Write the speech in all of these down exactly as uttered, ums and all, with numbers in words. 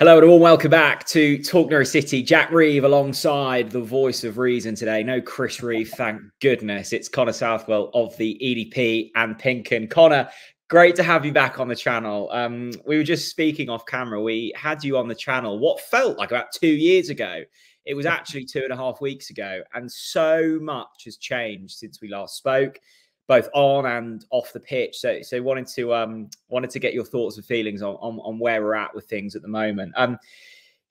Hello and all, welcome back to Talk Norwich City. Jack Reeve alongside the voice of reason today. No Chris Reeve, thank goodness. It's Connor Southwell of the E D P and PinkUn. Connor, great to have you back on the channel. Um, we were just speaking off camera. We had you on the channel what felt like about two years ago. It was actually two and a half weeks ago. And so much has changed since we last spoke, both on and off the pitch. So, so wanted to um, wanted to get your thoughts and feelings on, on on where we're at with things at the moment. Um,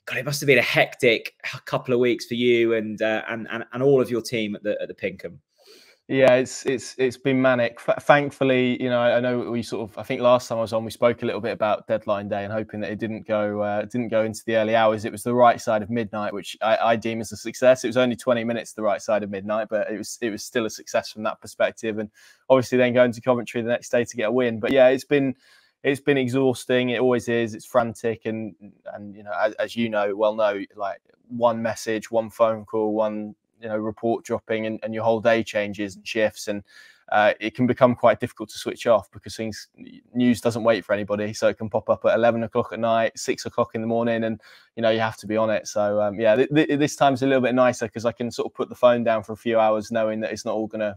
God, it must have been a hectic couple of weeks for you and uh, and, and and all of your team at the at the PinkUn. Yeah, it's it's it's been manic. F thankfully, you know, I, I know we sort of. I think last time I was on, we spoke a little bit about deadline day and hoping that it didn't go uh, didn't go into the early hours. It was the right side of midnight, which I, I deem as a success. It was only twenty minutes to the right side of midnight, but it was it was still a success from that perspective. And obviously, then going to Coventry the next day to get a win. But yeah, it's been it's been exhausting. It always is. It's frantic, and and you know, as, as you know well know, like one message, one phone call, one. You know, report dropping and, and your whole day changes and shifts, and uh, it can become quite difficult to switch off because things news doesn't wait for anybody, so it can pop up at eleven o'clock at night, six o'clock in the morning, and you know you have to be on it. So um, yeah, th th this time's a little bit nicer because I can sort of put the phone down for a few hours, knowing that it's not all going to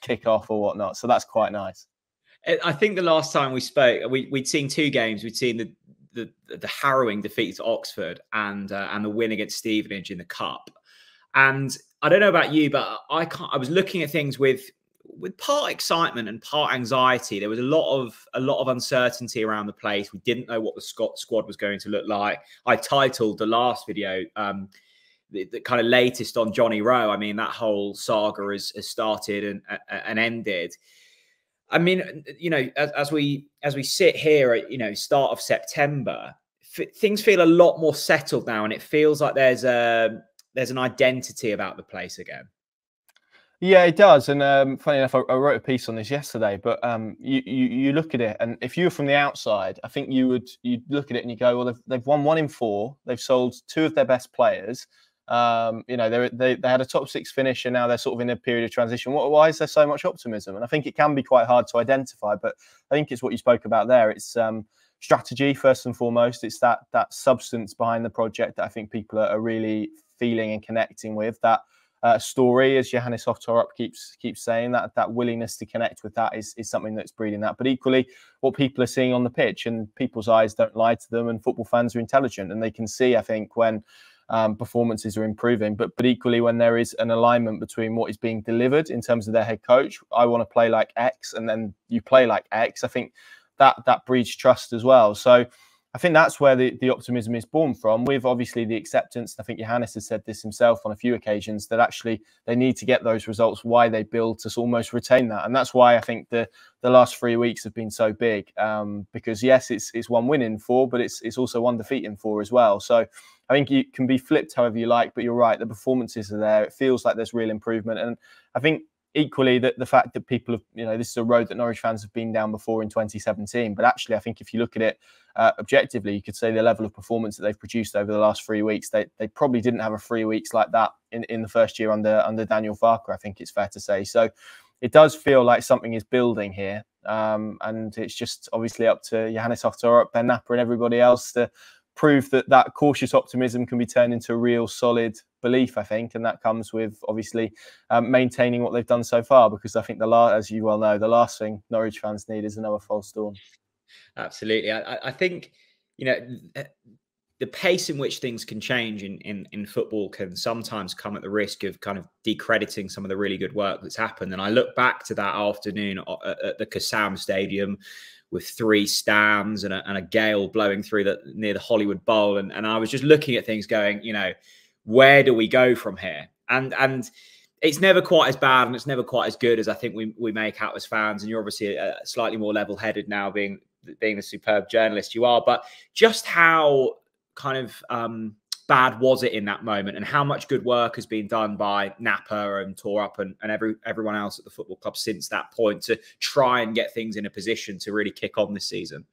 kick off or whatnot. So that's quite nice. I think the last time we spoke, we, we'd seen two games. We'd seen the the, the harrowing defeat to Oxford and uh, and the win against Stevenage in the cup, and I don't know about you, but I can't. I was looking at things with with part excitement and part anxiety. There was a lot of a lot of uncertainty around the place. We didn't know what the Scott squad was going to look like. I titled the last video um, the, the kind of latest on Johnny Rowe. I mean, that whole saga has, has started and and ended. I mean, you know, as, as we as we sit here at you know start of September, f things feel a lot more settled now, and it feels like there's a There's an identity about the place again. Yeah, it does. And um, funny enough, I, I wrote a piece on this yesterday. But um, you, you you look at it, and if you were from the outside, I think you would you look at it and you go, well, they've they've won one in four. They've sold two of their best players. Um, you know, they, they they had a top six finish, and now they're sort of in a period of transition. What, why is there so much optimism? And I think it can be quite hard to identify. But I think it's what you spoke about there. It's um, strategy first and foremost. It's that that substance behind the project that I think people are, are really feeling and connecting with, that uh, story, as Johannes Hoff Thorup keeps keeps saying, that that willingness to connect with that is, is something that's breeding that. But equally, what people are seeing on the pitch, and people's eyes don't lie to them, and football fans are intelligent, and they can see, I think, when um, performances are improving, but but equally when there is an alignment between what is being delivered in terms of their head coach. I want to play like X, and then you play like X. I think that that breeds trust as well. So I think that's where the, the optimism is born from, with obviously the acceptance. I think Johannes has said this himself on a few occasions, that actually they need to get those results, why they build to almost retain that. And that's why I think the, the last three weeks have been so big, um, because, yes, it's, it's one win in four, but it's, it's also one defeat in four as well. So I think you can be flipped however you like, but you're right. The performances are there. It feels like there's real improvement. And I think equally, that the fact that people have, you know, this is a road that Norwich fans have been down before in twenty seventeen. But actually, I think if you look at it uh, objectively, you could say the level of performance that they've produced over the last three weeks, they they probably didn't have a three weeks like that in, in the first year under under Daniel Farke, I think it's fair to say. So it does feel like something is building here. Um, and it's just obviously up to Johannes Hoff Thorup, Ben Knapper and everybody else to prove that that cautious optimism can be turned into a real solid belief, I think, and that comes with obviously um, maintaining what they've done so far, because I think the last, as you well know, the last thing Norwich fans need is another false dawn. Absolutely, I, I think you know the pace in which things can change in, in in football can sometimes come at the risk of kind of decrediting some of the really good work that's happened. And I look back to that afternoon at the Kassam Stadium, with three stands and a, and a gale blowing through the, near the Hollywood Bowl. And, and I was just looking at things going, you know, where do we go from here? And and it's never quite as bad and it's never quite as good as I think we, we make out as fans. And you're obviously uh, slightly more level-headed now, being, being the superb journalist you are. But just how kind of um, bad was it in that moment, and how much good work has been done by Knapper and Thorup and, and every, everyone else at the football club since that point to try and get things in a position to really kick on this season?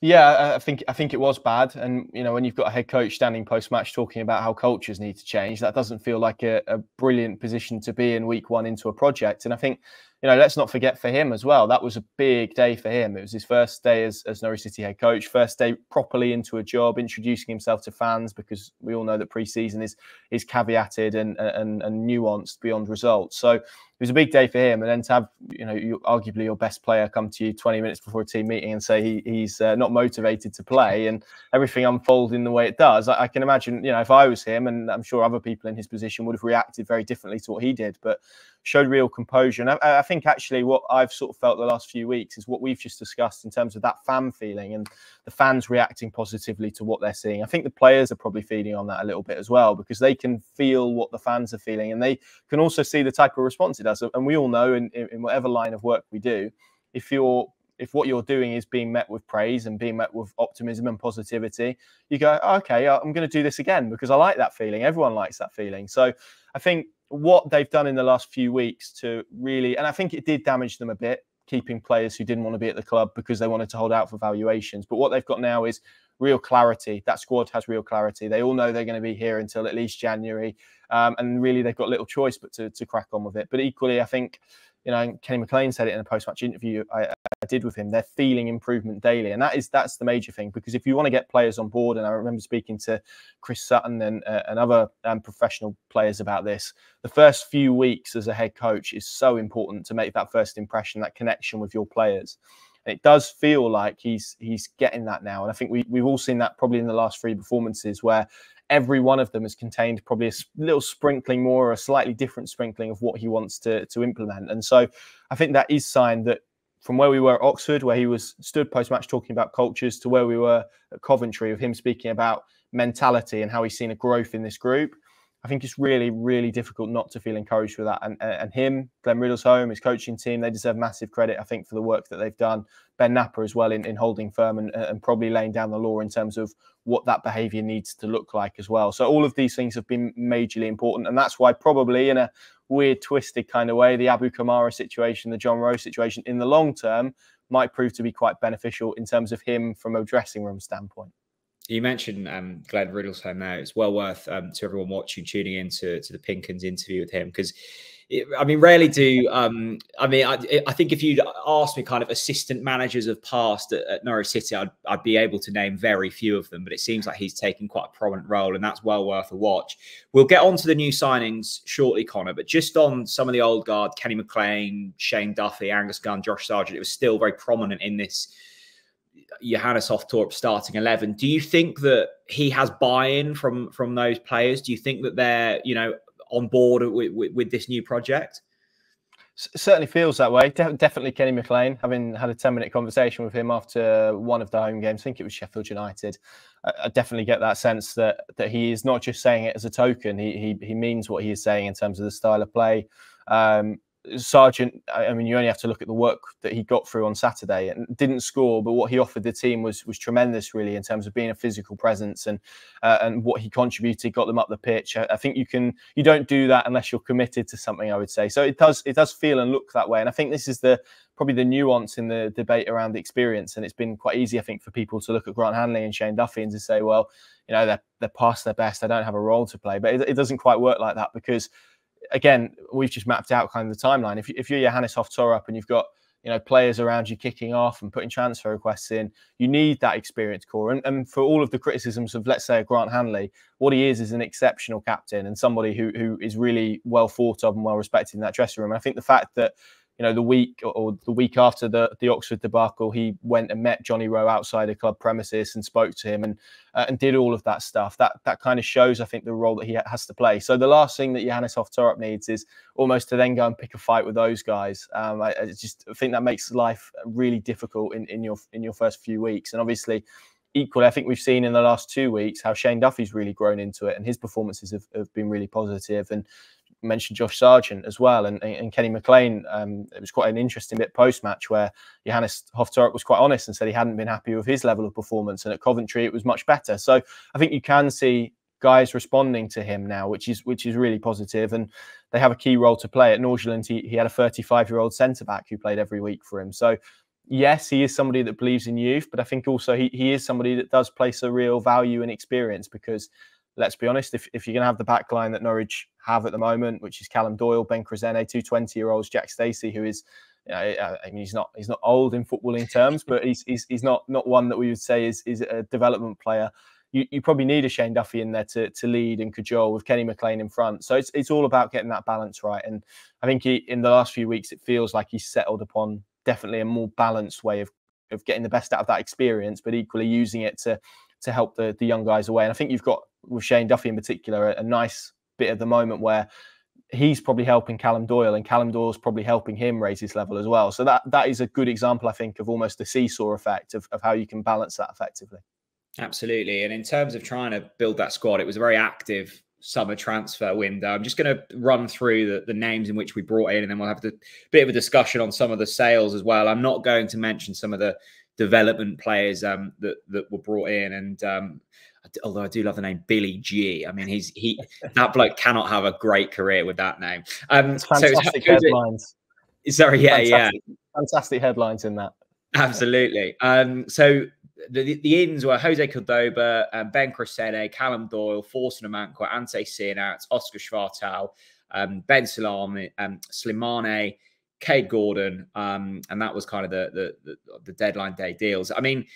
Yeah, I think I think it was bad. And, you know, when you've got a head coach standing post-match talking about how cultures need to change, that doesn't feel like a, a brilliant position to be in week one into a project. And I think you know, let's not forget for him as well, that was a big day for him. It was his first day as, as Norwich City head coach, first day properly into a job, introducing himself to fans, because we all know that pre-season is is caveated and, and, and nuanced beyond results. So it was a big day for him. And then to have, you know, you, arguably your best player come to you twenty minutes before a team meeting and say he, he's uh, not motivated to play, and everything unfolding the way it does, I, I can imagine, you know, if I was him, and I'm sure other people in his position would have reacted very differently to what he did, but showed real composure. And I, I think actually what I've sort of felt the last few weeks is what we've just discussed in terms of that fan feeling and the fans reacting positively to what they're seeing. I think the players are probably feeding on that a little bit as well, because they can feel what the fans are feeling, and they can also see the type of response it does. And we all know in, in whatever line of work we do, if you're if what you're doing is being met with praise and being met with optimism and positivity, you go, oh, okay, I'm going to do this again because I like that feeling. Everyone likes that feeling. So I think what they've done in the last few weeks to really, and I think it did damage them a bit, keeping players who didn't want to be at the club because they wanted to hold out for valuations. But what they've got now is real clarity. That squad has real clarity. They all know they're going to be here until at least January. Um, and really, they've got little choice but to, to crack on with it. But equally, I think, you know, Kenny McLean said it in a post-match interview I, I did with him, they're feeling improvement daily. And that is, that's the major thing, because if you want to get players on board, and I remember speaking to Chris Sutton and, uh, and other um, professional players about this, the first few weeks as a head coach is so important to make that first impression, that connection with your players. And it does feel like he's he's getting that now. And I think we, we've all seen that probably in the last three performances, where every one of them has contained probably a little sprinkling more, or a slightly different sprinkling of what he wants to, to implement. And so I think that is a sign that from where we were at Oxford, where he was stood post-match talking about cultures, to where we were at Coventry with him speaking about mentality and how he's seen a growth in this group, I think it's really, really difficult not to feel encouraged with that. And, and him, Glenn Riddle's home, his coaching team, they deserve massive credit, I think, for the work that they've done. Ben Knapper as well in, in holding firm and, and probably laying down the law in terms of what that behaviour needs to look like as well. So all of these things have been majorly important. And that's why probably in a weird, twisted kind of way, the Abu Kamara situation, the John Rowe situation in the long term might prove to be quite beneficial in terms of him from a dressing room standpoint. You mentioned um, Glenn Riddle's home now. It's well worth um, to everyone watching, tuning in to, to the PinkUn's interview with him, because, I mean, rarely do, um, I mean, I, I think if you'd asked me kind of assistant managers of past at, at Norwich City, I'd, I'd be able to name very few of them, but it seems like he's taken quite a prominent role, and that's well worth a watch. We'll get on to the new signings shortly, Connor, but just on some of the old guard, Kenny McLean, Shane Duffy, Angus Gunn, Josh Sargent, it was still very prominent in this Johannes Hoff Thorup starting eleven. Do you think that he has buy-in from from those players? Do you think that they're, you know, on board with, with, with this new project? S certainly feels that way. De definitely Kenny McLean, having had a ten minute conversation with him after one of the home games, I think it was Sheffield United, I, I definitely get that sense that that he is not just saying it as a token. He he, he means what he is saying in terms of the style of play. Um, Sargent, I mean, you only have to look at the work that he got through on Saturday, and didn't score, but what he offered the team was was tremendous, really, in terms of being a physical presence and uh, and what he contributed, got them up the pitch. I, I think you can you don't do that unless you're committed to something, I would say. So it does it does feel and look that way, and I think this is the probably the nuance in the debate around the experience. And it's been quite easy, I think, for people to look at Grant Hanley and Shane Duffy and to say, well, you know, they're they're past their best, they don't have a role to play, but it, it doesn't quite work like that, because, again, we've just mapped out kind of the timeline. If, you, if you're Johannes Hoff Thorup and you've got, you know, players around you kicking off and putting transfer requests in, you need that experience core. And, and for all of the criticisms of, let's say, Grant Hanley, what he is is an exceptional captain and somebody who who is really well thought of and well respected in that dressing room. And I think the fact that, you know, the week or the week after the, the Oxford debacle, he went and met Johnny Rowe outside a club premises and spoke to him and uh, and did all of that stuff. That that kind of shows, I think, the role that he has to play. So the last thing that Johannes Hoff Thorup needs is almost to then go and pick a fight with those guys. Um, I, I just think that makes life really difficult in, in your in your first few weeks. And obviously, equally, I think we've seen in the last two weeks how Shane Duffy's really grown into it, and his performances have, have been really positive. And mentioned Josh Sargent as well, and, and Kenny McLean. Um, it was quite an interesting bit post-match where Johannes Hoff Thorup was quite honest and said he hadn't been happy with his level of performance, and at Coventry it was much better. So I think you can see guys responding to him now, which is which is really positive, and they have a key role to play. At Norgeland, he, he had a thirty-five-year-old centre-back who played every week for him. So yes, he is somebody that believes in youth, but I think also he, he is somebody that does place a real value in experience, because let's be honest. If, if you're going to have the back line that Norwich have at the moment, which is Callum Doyle, Ben Crozene, two twenty-year-olds, Jack Stacey, who is, you know, I mean, he's not he's not old in footballing terms, but he's he's, he's not not one that we would say is, is a development player. You, you probably need a Shane Duffy in there to, to lead and cajole with Kenny McLean in front. So it's it's all about getting that balance right. And I think he, in the last few weeks, it feels like he's settled upon definitely a more balanced way of, of getting the best out of that experience, but equally using it to to help the, the young guys away. And I think you've got, with Shane Duffy in particular, a, a nice bit at the moment where he's probably helping Callum Doyle and Callum Doyle's probably helping him raise his level as well. So that that is a good example, I think, of almost the seesaw effect of, of how you can balance that effectively. Absolutely. And in terms of trying to build that squad, it was a very active summer transfer window. I'm just going to run through the, the names in which we brought in, and then we'll have a bit of a discussion on some of the sales as well. I'm not going to mention some of the development players um, that, that were brought in. And um, I, although I do love the name Billy G. I mean, he's he that bloke cannot have a great career with that name. Um, it's fantastic so, headlines. Sorry, yeah, fantastic, yeah. Fantastic headlines in that. Absolutely. Um, so... The, the ins were Jose Cordova, um, Ben Crozene, Callum Doyle, Forsen Amankwa, Ante Sinat, Oscar Schwartau, um, Ben Salami, um, Slimane, Cade Gordon, um, and that was kind of the, the, the, the deadline day deals. I mean,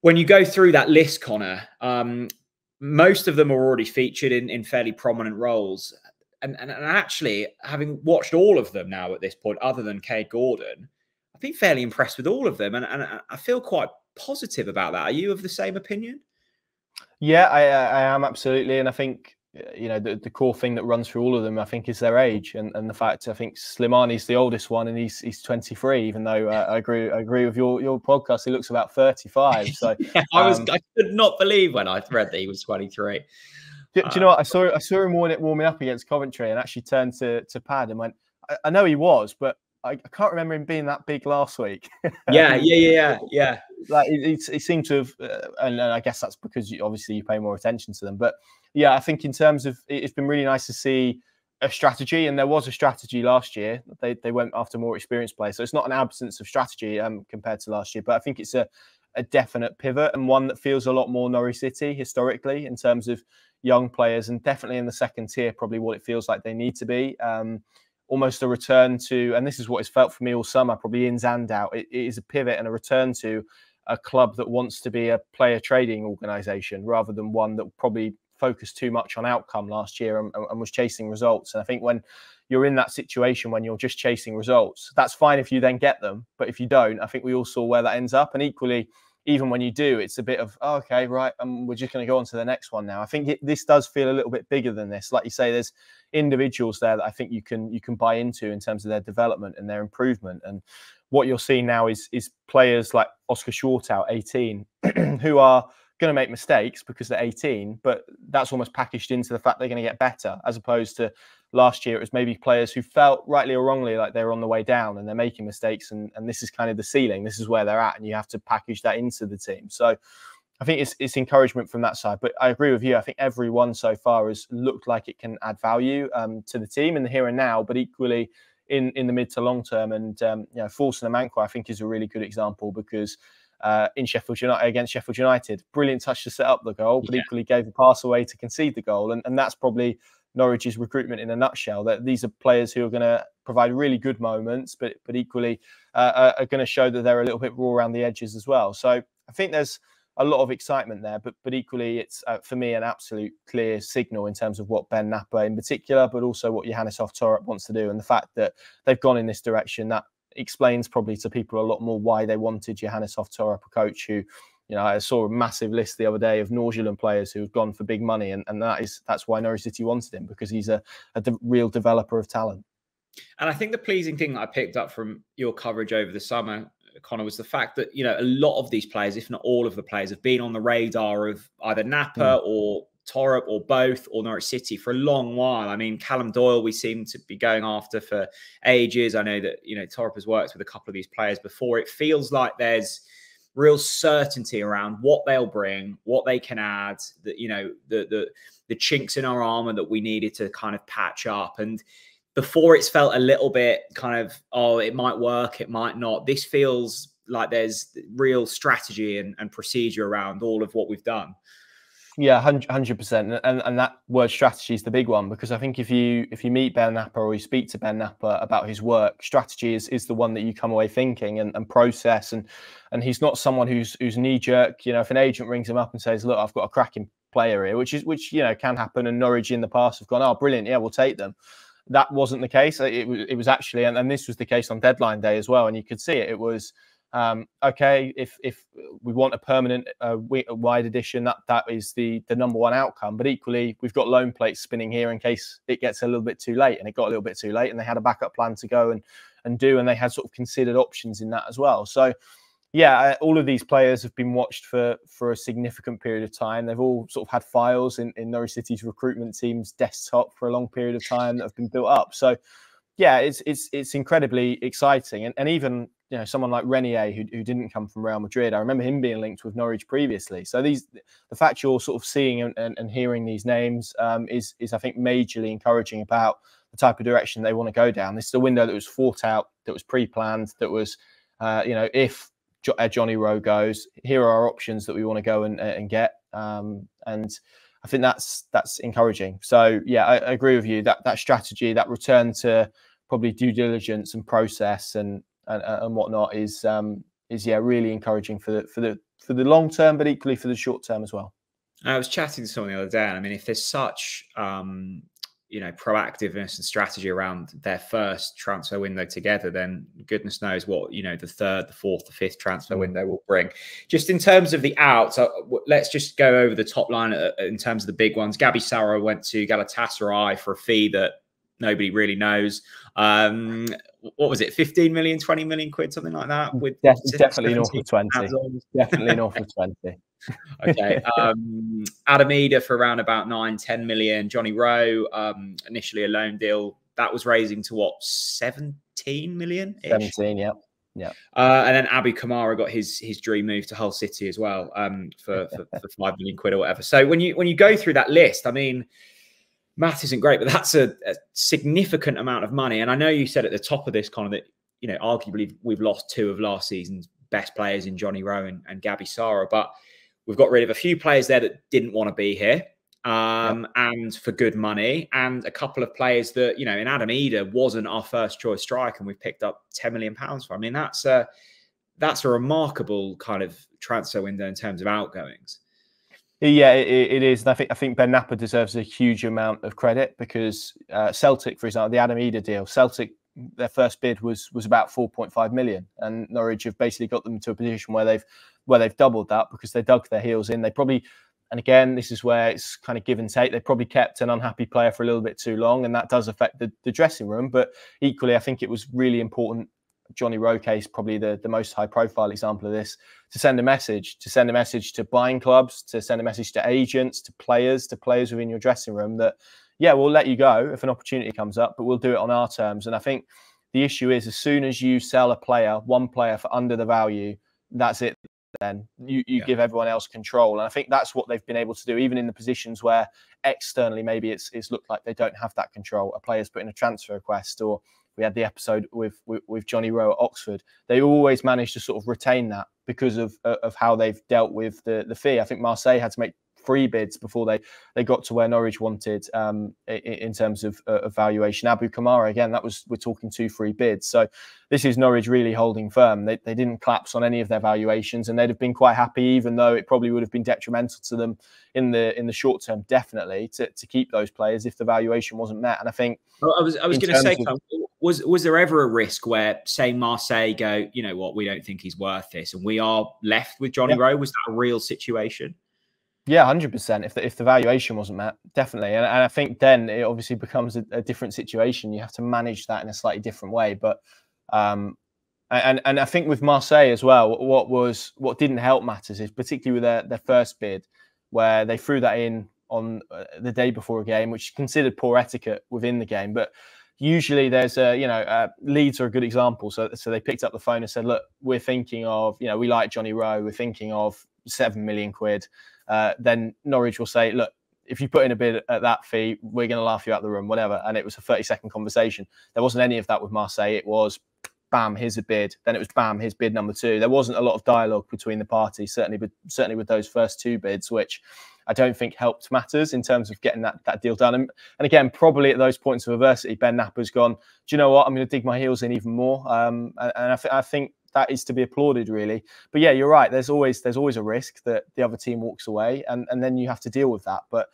when you go through that list, Connor, um, most of them are already featured in, in fairly prominent roles. And, and, and actually, having watched all of them now at this point, other than Cade Gordon, I've been fairly impressed with all of them. And, and I feel quite positive about that. Are you of the same opinion? Yeah, I, I am absolutely, and I think you know the, the core thing that runs through all of them, I think, is their age and, and the fact I think Slimani's the oldest one, and he's he's twenty-three. Even though uh, I agree, I agree with your your podcast, he looks about thirty-five. So yeah, I was um, I could not believe when I read that he was twenty-three. Do, um, do you know what I saw? I saw him warming, warming up against Coventry, and actually turned to to Pad and went, I, "I know he was, but." I can't remember him being that big last week. Yeah, yeah, yeah, yeah. Like it, it, it seemed to have, uh, and, and I guess that's because you, obviously you pay more attention to them. But yeah, I think in terms of, it's been really nice to see a strategy, and there was a strategy last year. They they went after more experienced players, so it's not an absence of strategy um, compared to last year. But I think it's a a definite pivot, and one that feels a lot more Norwich City historically in terms of young players, and definitely in the second tier, probably what it feels like they need to be. Um, almost a return to, and this is what it's felt for me all summer, probably ins and out, it, it is a pivot and a return to a club that wants to be a player trading organisation rather than one that probably focused too much on outcome last year and, and was chasing results. And I think when you're in that situation, when you're just chasing results, that's fine if you then get them. But if you don't, I think we all saw where that ends up. And equally, even when you do, it's a bit of, oh, okay, right, um, we're just going to go on to the next one now. I think it, this does feel a little bit bigger than this. Like you say, there's individuals there that I think you can you can buy into in terms of their development and their improvement. And what you're seeing now is is players like Oscar Schwartau, eighteen, who are going to make mistakes because they're eighteen, but that's almost packaged into the fact they're going to get better, as opposed to last year it was maybe players who felt, rightly or wrongly, like they were on the way down and they're making mistakes, and, and this is kind of the ceiling, this is where they're at, and you have to package that into the team. So I think it's, it's encouragement from that side, but I agree with you. I think everyone so far has looked like it can add value um, to the team in the here and now, but equally in, in the mid to long term. And um, you know, Forsen Amankwa, I think, is a really good example, because Uh, in Sheffield United, against Sheffield United, brilliant touch to set up the goal, but yeah, equally gave the pass away to concede the goal. And, and that's probably Norwich's recruitment in a nutshell, that these are players who are going to provide really good moments, but but equally uh, are going to show that they're a little bit raw around the edges as well. So I think there's a lot of excitement there, but but equally it's, uh, for me, an absolute clear signal in terms of what Ben Knapper in particular, but also what Johannes Hoff Thorup wants to do. And the fact that they've gone in this direction, that explains probably to people a lot more why they wanted Johannes Hoff Thorup, a coach who, you know, I saw a massive list the other day of Norwegian players who have gone for big money, and, and that is that's why Norwich City wanted him, because he's a, a de real developer of talent. And I think the pleasing thing that I picked up from your coverage over the summer, Connor, was the fact that, you know, a lot of these players, if not all of the players, have been on the radar of either Knapper mm. or Thorup or both, or Norwich City for a long while. I mean, Callum Doyle, we seem to be going after for ages. I know that, you know, Thorup has worked with a couple of these players before. It feels like there's real certainty around what they'll bring, what they can add, that, you know, the, the, the chinks in our armor that we needed to kind of patch up. And before, it's felt a little bit kind of, oh, it might work, it might not. This feels like there's real strategy and, and procedure around all of what we've done. Yeah, one hundred percent. And, and that word strategy is the big one, because I think if you if you meet Ben Knapper or you speak to Ben Knapper about his work, strategy is, is the one that you come away thinking and, and process. And and he's not someone who's who's knee-jerk. You know, if an agent rings him up and says, look, I've got a cracking player here, which, is, which you know, can happen. And Norwich in the past have gone, oh, brilliant, yeah, we'll take them. That wasn't the case. It was, it was actually, and, and this was the case on deadline day as well, and you could see it. It was... Um, okay, if if we want a permanent uh, wide addition, that that is the the number one outcome. But equally, we've got loan plates spinning here in case it gets a little bit too late, and it got a little bit too late, and they had a backup plan to go and and do, and they had sort of considered options in that as well. So, yeah, all of these players have been watched for for a significant period of time. They've all sort of had files in, in Norwich City's recruitment team's desktop for a long period of time that have been built up. So, yeah, it's it's it's incredibly exciting, and and even. You know, someone like Renier, who, who didn't come from Real Madrid. I remember him being linked with Norwich previously. So these, the fact you're sort of seeing and, and, and hearing these names um, is, is, I think, majorly encouraging about the type of direction they want to go down. This is a window that was thought out, that was pre-planned, that was, uh, you know, if jo uh, Johnny Rowe goes, here are our options that we want to go and, uh, and get. Um, and I think that's that's encouraging. So, yeah, I, I agree with you. That, that strategy, that return to probably due diligence and process and, And, and whatnot is um, is yeah really encouraging for the for the for the long term, but equally for the short term as well. I was chatting to someone the other day, and I mean, if there's such um, you know proactiveness and strategy around their first transfer window together, then goodness knows what you know the third, the fourth, the fifth transfer window will bring. Just in terms of the outs, uh, let's just go over the top line in terms of the big ones. Gabi Sara went to Galatasaray for a fee that nobody really knows. Um, what was it, fifteen million, twenty million quid, something like that? With De definitely north of twenty. Definitely north of twenty. Okay. Um, Adam Idah for around about nine, ten million. Johnny Rowe, um, initially a loan deal. That was raising to what, seventeen million? -ish? seventeen, yeah. Yeah. Uh, and then Abu Kamara got his his dream move to Hull City as well, um, for, for, for five million quid or whatever. So when you when you go through that list, I mean, math isn't great, but that's a, a significant amount of money. And I know you said at the top of this, Connor, that, you know, arguably we've lost two of last season's best players in Johnny Rowe and, and Gabi Sara, but we've got rid of a few players there that didn't want to be here um, yeah. and for good money, and a couple of players that, you know, in Adam Idah wasn't our first choice strike and we've picked up ten million pounds for. I mean, that's a, that's a remarkable kind of transfer window in terms of outgoings. Yeah, it, it is, and I think I think Ben Knapper deserves a huge amount of credit because uh, Celtic, for example, the Adam Idah deal, Celtic, their first bid was was about four point five million, and Norwich have basically got them to a position where they've where they've doubled that because they dug their heels in. They probably, and again, this is where it's kind of give and take. They probably kept an unhappy player for a little bit too long, and that does affect the, the dressing room. But equally, I think it was really important. Johnny Rowe case, probably the, the most high-profile example of this, to send a message, to send a message to buying clubs, to send a message to agents, to players, to players within your dressing room that, yeah, we'll let you go if an opportunity comes up, but we'll do it on our terms. And I think the issue is as soon as you sell a player, one player for under the value, that's it then. You, you yeah. give everyone else control. And I think that's what they've been able to do, even in the positions where externally maybe it's, it's looked like they don't have that control. A player's put in a transfer request, or we had the episode with, with with Johnny Rowe at Oxford. They always managed to sort of retain that because of of how they've dealt with the the fee. I think Marseille had to make three bids before they they got to where Norwich wanted um, in, in terms of, uh, of valuation. Abu Kamara again, that was we're talking two free bids. So this is Norwich really holding firm. They they didn't collapse on any of their valuations, and they'd have been quite happy, even though it probably would have been detrimental to them in the in the short term, definitely to to keep those players if the valuation wasn't met. And I think well, I was I was going to say. Of, Was was there ever a risk where, say, Marseille go, you know what, we don't think he's worth this, and we are left with Johnny yeah. Rowe? Was that a real situation? Yeah, one hundred percent. If the, if the valuation wasn't met, definitely. And, and I think then it obviously becomes a, a different situation. You have to manage that in a slightly different way. But um, and and I think with Marseille as well, what was what didn't help matters is particularly with their their first bid, where they threw that in on the day before a game, which is considered poor etiquette within the game, but. Usually there's a, you know, uh, Leeds are a good example. So, so they picked up the phone and said, look, we're thinking of, you know, we like Johnny Rowe. We're thinking of seven million quid. Uh, then Norwich will say, look, if you put in a bid at that fee, we're going to laugh you out of the room, whatever. And it was a thirty second conversation. There wasn't any of that with Marseille. It was bam, here's a bid. Then it was bam, here's bid number two. There wasn't a lot of dialogue between the parties, certainly, but certainly with those first two bids, which I don't think helped matters in terms of getting that, that deal done. And, and again, probably at those points of adversity, Ben Knapper's gone, do you know what? I'm going to dig my heels in even more. Um, and and I, th I think that is to be applauded, really. But yeah, you're right. There's always there's always a risk that the other team walks away, and, and then you have to deal with that. But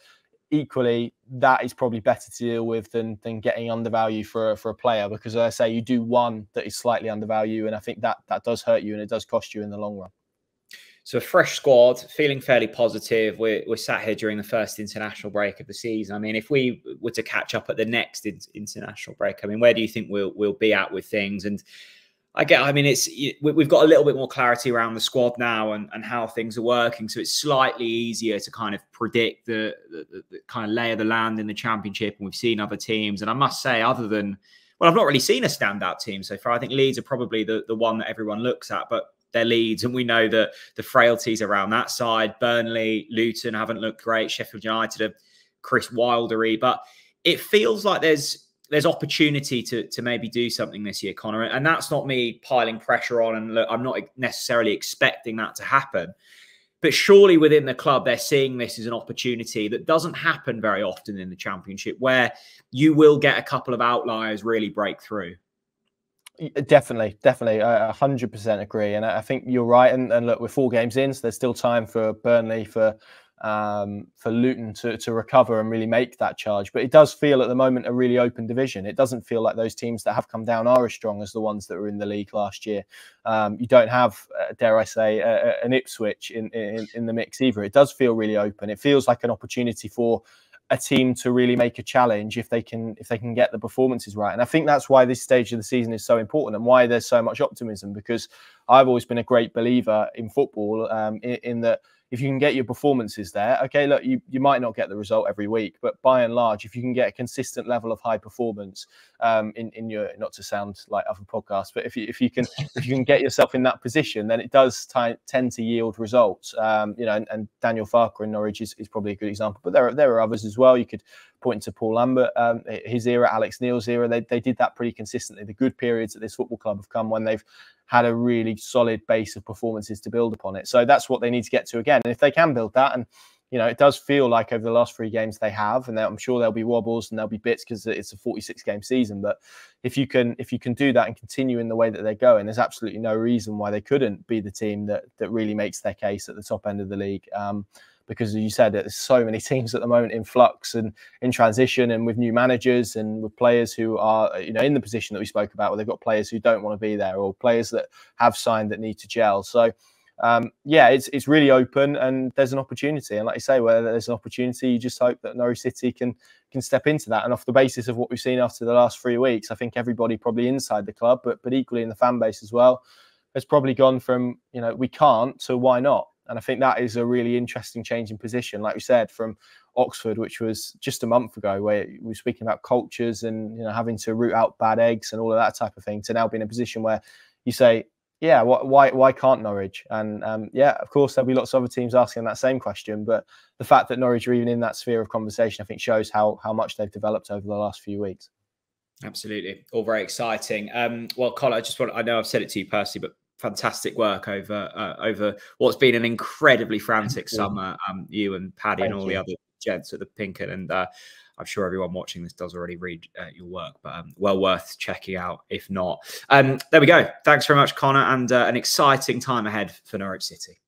equally, that is probably better to deal with than than getting undervalued for a, for a player, because, as I say, you do one that is slightly undervalued, and I think that that does hurt you and it does cost you in the long run. So a fresh squad, feeling fairly positive. We're, we're sat here during the first international break of the season. I mean, if we were to catch up at the next in, international break, I mean, where do you think we'll we'll be at with things? And I get, I mean, it's we've got a little bit more clarity around the squad now and, and how things are working. So it's slightly easier to kind of predict the, the, the kind of lay of the land in the Championship. And we've seen other teams. And I must say, other than, well, I've not really seen a standout team so far. I think Leeds are probably the, the one that everyone looks at, but they're Leeds. And we know that the frailties around that side. Burnley, Luton haven't looked great. Sheffield United are Chris Wildery. But it feels like there's, there's opportunity to, to maybe do something this year, Connor. And that's not me piling pressure on. And look, I'm not necessarily expecting that to happen. But surely within the club, they're seeing this as an opportunity that doesn't happen very often in the Championship, where you will get a couple of outliers really break through. Definitely, definitely. I one hundred percent agree. And I think you're right. And, and look, we're four games in, so there's still time for Burnley, for... Um, for Luton to, to recover and really make that charge. But it does feel at the moment a really open division. It doesn't feel like those teams that have come down are as strong as the ones that were in the league last year. Um, you don't have, uh, dare I say, uh, an Ipswich in, in, in the mix either. It does feel really open. It feels like an opportunity for a team to really make a challenge if they can if they can get the performances right. And I think that's why this stage of the season is so important and why there's so much optimism, because I've always been a great believer in football um, in, in that if you can get your performances there, okay, look, you, you might not get the result every week, but by and large, if you can get a consistent level of high performance um, in, in your, not to sound like other podcasts, but if you, if you can if you can get yourself in that position, then it does tend to yield results. Um, you know, and, and Daniel Farke in Norwich is, is probably a good example, but there are, there are others as well. You could point to Paul Lambert, um, his era, Alex Neil's era, they, they did that pretty consistently. The good periods that this football club have come when they've had a really solid base of performances to build upon it. So that's what they need to get to again. And if they can build that, and, you know, it does feel like over the last three games they have, and I'm sure there'll be wobbles and there'll be bits because it's a forty-six game season. But if you can if you can do that and continue in the way that they're going, there's absolutely no reason why they couldn't be the team that, that really makes their case at the top end of the league. Um, because as you said, there's so many teams at the moment in flux and in transition and with new managers and with players who are, you know, in the position that we spoke about where they've got players who don't want to be there or players that have signed that need to gel. So, um, yeah, it's, it's really open and there's an opportunity. And like you say, where there's an opportunity, you just hope that Norwich City can can step into that. And off the basis of what we've seen after the last three weeks, I think everybody probably inside the club, but, but equally in the fan base as well, has probably gone from, you know, we can't to why not? And I think that is a really interesting change in position, like we said, from Oxford, which was just a month ago, where we were speaking about cultures and, you know, having to root out bad eggs and all of that type of thing, to now being in a position where you say, yeah, wh why why can't Norwich? And um, yeah, of course, there'll be lots of other teams asking that same question. But the fact that Norwich are even in that sphere of conversation, I think, shows how how much they've developed over the last few weeks. Absolutely. All very exciting. Um, well, Colin, I just want, I know I've said it to you personally, but fantastic work over uh, over what's been an incredibly frantic summer. Um, you and Paddy Thank and all you. the other gents at the PinkUn, and uh, I'm sure everyone watching this does already read uh, your work, but um, well worth checking out if not. Um, there we go. Thanks very much, Connor, and uh, an exciting time ahead for Norwich City.